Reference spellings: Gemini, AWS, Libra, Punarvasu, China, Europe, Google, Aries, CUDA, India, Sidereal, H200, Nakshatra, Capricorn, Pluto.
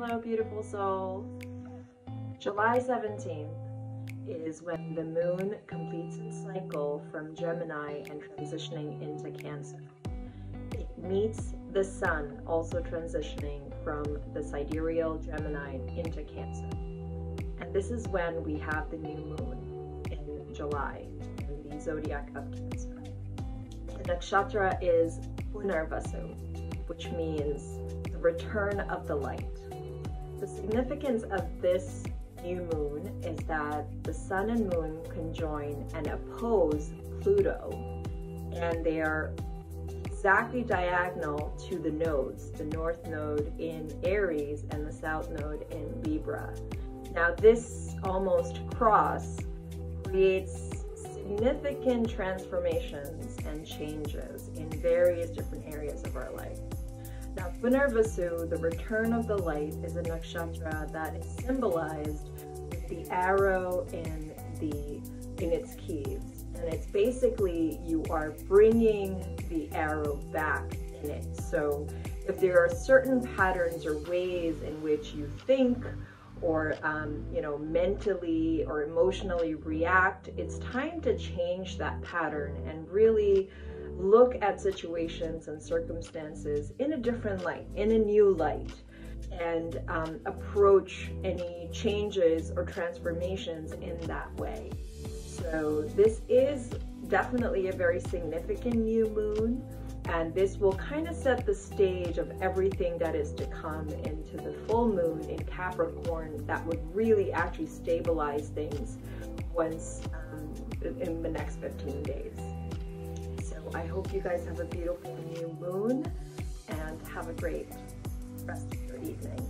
Hello, beautiful soul. July 17th is when the moon completes its cycle from Gemini and transitioning into Cancer. It meets the sun, also transitioning from the sidereal Gemini into Cancer. And this is when we have the new moon in July in the zodiac of Cancer. The nakshatra is Punarvasu, which means the return of the light. The significance of this new moon is that the sun and moon conjoin and oppose Pluto, and they are exactly diagonal to the nodes, the north node in Aries and the south node in Libra. Now this almost cross creates significant transformations and changes in various different areas of our life. Now, Punarvasu, the return of the light, is a nakshatra that is symbolized with the arrow and in its keys, and it's basically you are bringing the arrow back in it. So, if there are certain patterns or ways in which you think, or mentally or emotionally react, it's time to change that pattern and really look at situations and circumstances in a different light, in a new light, and approach any changes or transformations in that way. So this is definitely a very significant new moon, and this will kind of set the stage of everything that is to come into the full moon in Capricorn that would really actually stabilize things once in the next 15 days. I hope you guys have a beautiful new moon and have a great rest of your evening.